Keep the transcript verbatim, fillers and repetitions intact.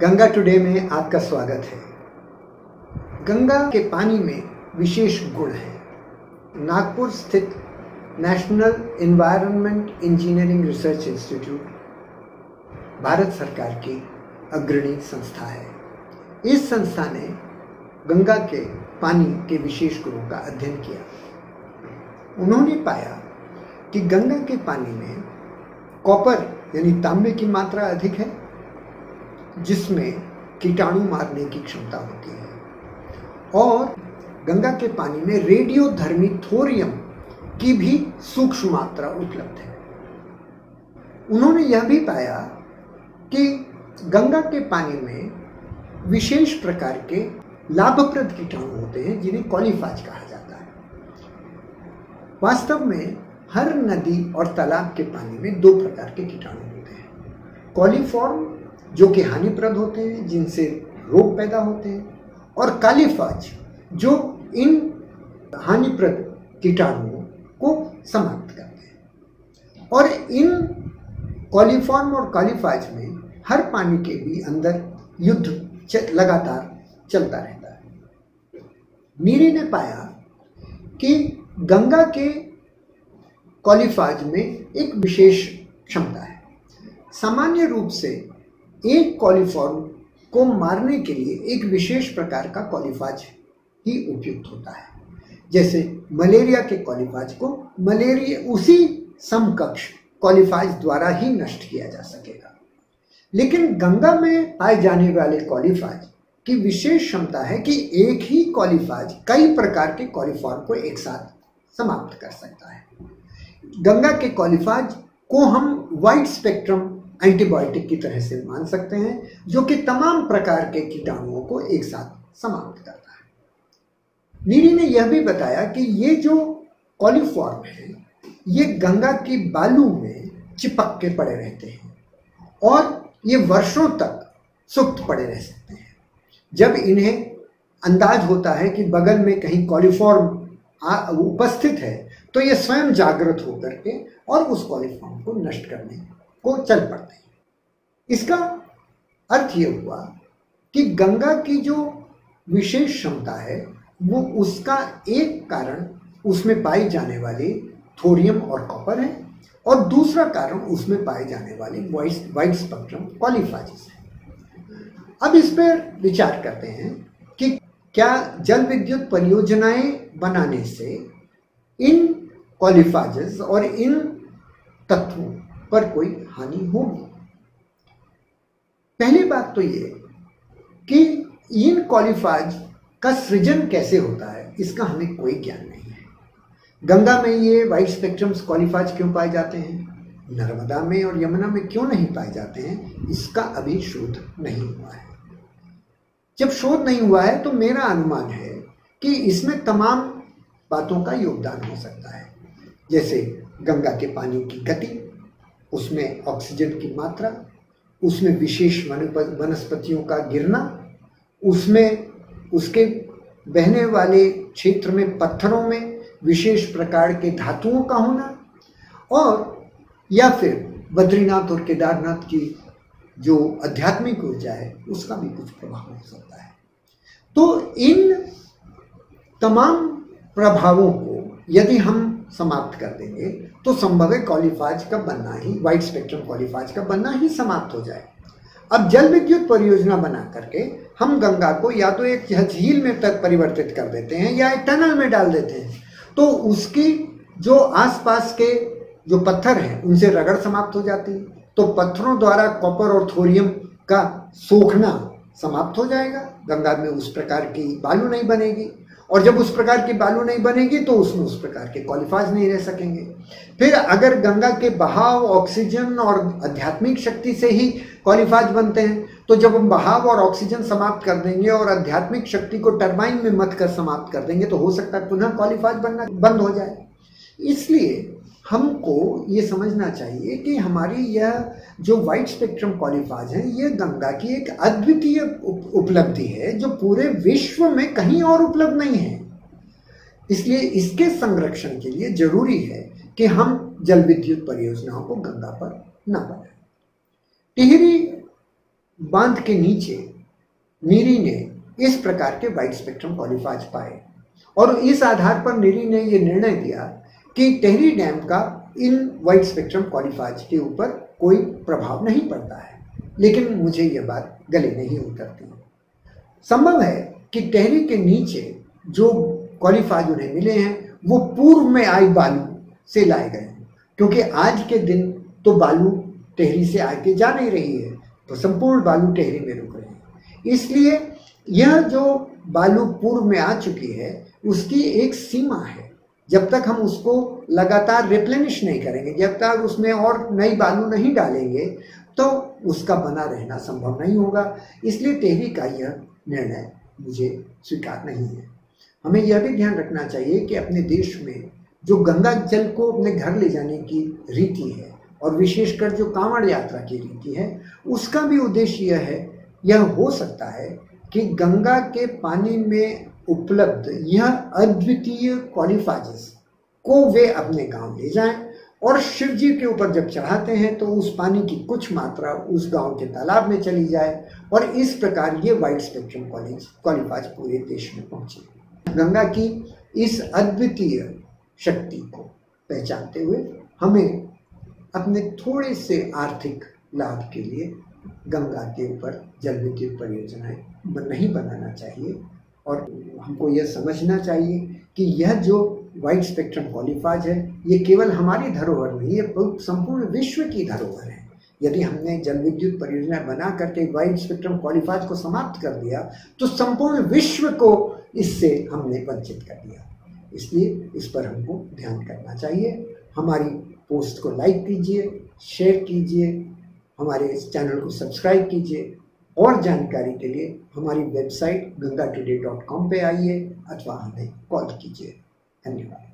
Ganga today में आपका स्वागत है। गंगा के पानी में विशेष गुण है। नागपुर स्थित National Environment Engineering Research Institute Bharat सरकार की अग्रणी संस्था है। इस संस्था ने गंगा के पानी के विशेष गुणों का अध्ययन किया। उन्होंने पाया कि गंगा के पानी में कॉपर यानी तांबे की मात्रा अधिक है, जिसमें कीटाणु मारने की क्षमता होती है, और गंगा के पानी में रेडियोधर्मी थोरियम की भी सूक्ष्म मात्रा उपलब्ध है। उन्होंने यह भी पाया कि गंगा के पानी में विशेष प्रकार के लाभप्रद कीटाणु होते हैं, जिन्हें कोलिफाज कहा जाता है। वास्तव में हर नदी और तालाब के पानी में दो प्रकार के कीटाणु होते हैं, कॉलीफॉर्म जो कि हानिप्रद होते हैं, जिनसे रोग पैदा होते हैं, और कोलिफाज जो इन हानिप्रद कीटाणुओं को समाप्त करते हैं। और इन कोलिफॉर्म और कोलिफाज में हर पानी के भी अंदर युद्ध लगातार चलता रहता है। नीरे ने पाया कि गंगा के कोलिफाज में एक विशेष क्षमता है। सामान्य रूप से एक कोलिफॉर्म को मारने के लिए एक विशेष प्रकार का कोलिफाज ही उपयुक्त होता है। जैसे मलेरिया के कोलिफाज को मलेरिया उसी समकक्ष कोलिफाज द्वारा ही नष्ट किया जा सकेगा। लेकिन गंगा में पाए जाने वाले कोलिफाज की विशेष क्षमता है कि एक ही कोलिफाज कई प्रकार के कोलिफॉर्म को एक साथ समाप्त कर सकता है। गंगा के कोलिफाज को हम वाइड स्पेक्ट्रम एंटीबायोटिक की तरह से मान सकते हैं, जो कि तमाम प्रकार के कीटाणुओं को एक साथ समाप्त करता है। नीरी ने यह भी बताया कि ये जो कोलिफॉर्म है, ये गंगा की बालू में चिपक के पड़े रहते हैं और ये वर्षों तक सुप्त पड़े रह सकते हैं। जब इन्हें अंदाज होता है कि बगल में कहीं कोलिफॉर्म उपस्थित है, तो ये स्वयं जागृत होकर के और उस कोलिफॉर्म को नष्ट करने को चल पड़ते हैं। इसका अर्थ ये हुआ कि गंगा की जो विशेष क्षमता है, वो उसका एक कारण उसमें पाए जाने वाले थोरियम और कॉपर है, और दूसरा कारण उसमें पाए जाने वाले वाइड स्पेक्ट्रम कोलिफाजेस है। अब इस पर विचार करते हैं कि क्या जल विद्युत परियोजनाएं बनाने से इन कोलिफाजेस और इन तत्वों पर कोई हानि होगी। पहली बात तो ये कि इन कोलिफाज का सृजन कैसे होता है, इसका हमें कोई ज्ञान नहीं है। गंगा में ये वाइड स्पेक्ट्रम्स कोलिफाज क्यों पाए जाते हैं, नर्मदा में और यमुना में क्यों नहीं पाए जाते हैं, इसका अभी शोध नहीं हुआ है। जब शोध नहीं हुआ है तो मेरा अनुमान है कि इसमें तमाम बातों का योगदान हो सकता है, जैसे गंगा के पानी की गति, उसमें ऑक्सीजन की मात्रा, उसमें विशेष वनस्पतियों का गिरना, उसमें उसके बहने वाले क्षेत्र में पत्थरों में विशेष प्रकार के धातुओं का होना, और या फिर बद्रीनाथ और केदारनाथ की जो आध्यात्मिक ऊर्जा है, उसका भी कुछ प्रभाव हो सकता है। तो इन तमाम प्रभावों को यदि हम समाप्त कर देंगे तो संभव है कोलिफाज का बनना ही, वाइड स्पेक्ट्रम कोलिफाज का बनना ही समाप्त हो जाए। अब जल विद्युत परियोजना बना करके हम गंगा को या तो एक झील में तक परिवर्तित कर देते हैं या एक टनल में डाल देते हैं, तो उसकी जो आसपास के जो पत्थर हैं उनसे रगड़ समाप्त हो जाती है, तो पत्थरों द्वारा कॉपर और थोरियम का सोखना समाप्त हो जाएगा। गंगा में उस प्रकार की बालू नहीं बनेगी, और जब उस प्रकार की बालू नहीं बनेगी तो उसमें उस प्रकार के कोलिफाज नहीं रह सकेंगे। फिर अगर गंगा के बहाव ऑक्सीजन और आध्यात्मिक शक्ति से ही कोलिफाज बनते हैं, तो जब हम बहाव और ऑक्सीजन समाप्त कर देंगे और आध्यात्मिक शक्ति को टरबाइन में मत कर समाप्त कर देंगे, तो हो सकता है पुनः कोलिफाज बनना बंद हो जाए। इसलिए हमको ये समझना चाहिए कि हमारी यह जो वाइड स्पेक्ट्रम कोलिफाज है, ये गंगा की एक अद्वितीय उपलब्धि है, जो पूरे विश्व में कहीं और उपलब्ध नहीं है। इसलिए इसके संरक्षण के लिए जरूरी है कि हम जल विद्युत परियोजनाओं को गंगा पर न बनाएं। टिहरी बांध के नीचे नीरी ने इस प्रकार के वाइड स्पेक्ट्रम कोलिफाज पाए और इस आधार पर नीरी ने यह निर्णय दिया कि टिहरी डैम का इन वाइड स्पेक्ट्रम कोलिफाज के ऊपर कोई प्रभाव नहीं पड़ता है, लेकिन मुझे यह बात गले नहीं उतरती। संभव है कि टिहरी के नीचे जो कोलिफाज उन्हें मिले हैं वो पूर्व में आई बालू से लाए गए, क्योंकि आज के दिन तो बालू टिहरी से आके जा नहीं रही है, तो संपूर्ण बालू टिहरी में रुक रहे हैं। इसलिए यह जो बालू पूर्व में आ चुकी है उसकी एक सीमा है, जब तक हम उसको लगातार रिप्लेनिश नहीं करेंगे, जब तक उसमें और नई बालू नहीं डालेंगे तो उसका बना रहना संभव नहीं होगा। इसलिए टिहरी का यह निर्णय मुझे स्वीकार नहीं है। हमें यह भी ध्यान रखना चाहिए कि अपने देश में जो गंगा जल को अपने घर ले जाने की रीति है और विशेषकर जो कांवड़ यात्रा की रीति है, उसका भी उद्देश्य यह है, यह हो सकता है कि गंगा के पानी में उपलब्ध यह अद्वितीय कोलिफाजेस को वे अपने गांव ले जाएं और शिवजी के ऊपर जब चढ़ाते हैं तो उस पानी की कुछ मात्रा उस गांव के तालाब में चली जाए और इस प्रकार ये वाइड स्पेक्ट्रम कोलिफाज पूरे देश में पहुंचे। गंगा की इस अद्वितीय शक्ति को पहचानते हुए हमें अपने थोड़े से आर्थिक लाभ के लिए गंगा के ऊपर जल विद्युत परियोजनाएं नहीं बनाना चाहिए और हमको यह समझना चाहिए कि यह जो वाइड स्पेक्ट्रम कोलिफाज है ये केवल हमारी धरोहर नहीं है, संपूर्ण विश्व की धरोहर है। यदि हमने जल विद्युत परियोजना बना करके वाइड स्पेक्ट्रम कोलिफाज को समाप्त कर दिया तो संपूर्ण विश्व को इससे हमने वंचित कर दिया। इसलिए इस पर हमको ध्यान करना चाहिए। हमारी पोस्ट को लाइक कीजिए, शेयर कीजिए, हमारे इस चैनल को सब्सक्राइब कीजिए और जानकारी के लिए हमारी website Ganga today dot com पर आइए अथवा हमें कॉल कीजिए। धन्यवाद।